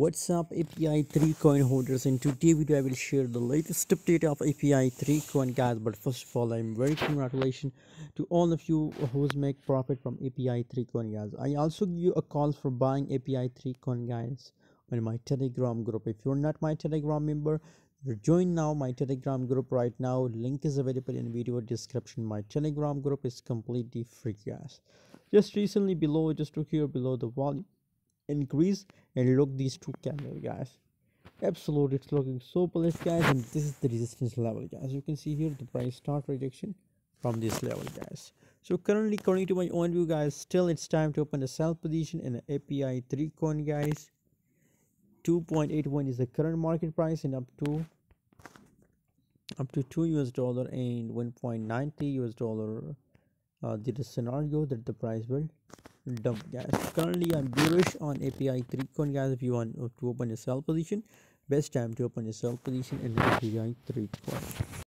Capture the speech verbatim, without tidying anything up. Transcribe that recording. What's up A P I three coin holders, and today video I will share the latest update of A P I three coin, guys. But first of all, I'm very congratulations to all of you who's make profit from A P I three coin, guys. I also give you a call for buying A P I three coin, guys, on my Telegram group. If you're not my Telegram member, join now my Telegram group right now. Link is available in video description. My Telegram group is completely free, guys. Just recently below, just look here below the volume increase and look these two candles, guys. Absolutely, it's looking so bullish, guys. And this is the resistance level, guys. You can see here the price start rejection from this level, guys. So currently, according to my own view, guys, still it's time to open a sell position in the A P I three coin, guys. two point eight one is the current market price, and up to up to two U S dollar and one point nine three U S dollar. Uh, there is a scenario that the price will dump, guys. Currently I'm bearish on A P I three coin, guys. If you want to open a sell position, best time to open a sell position in A P I three coin.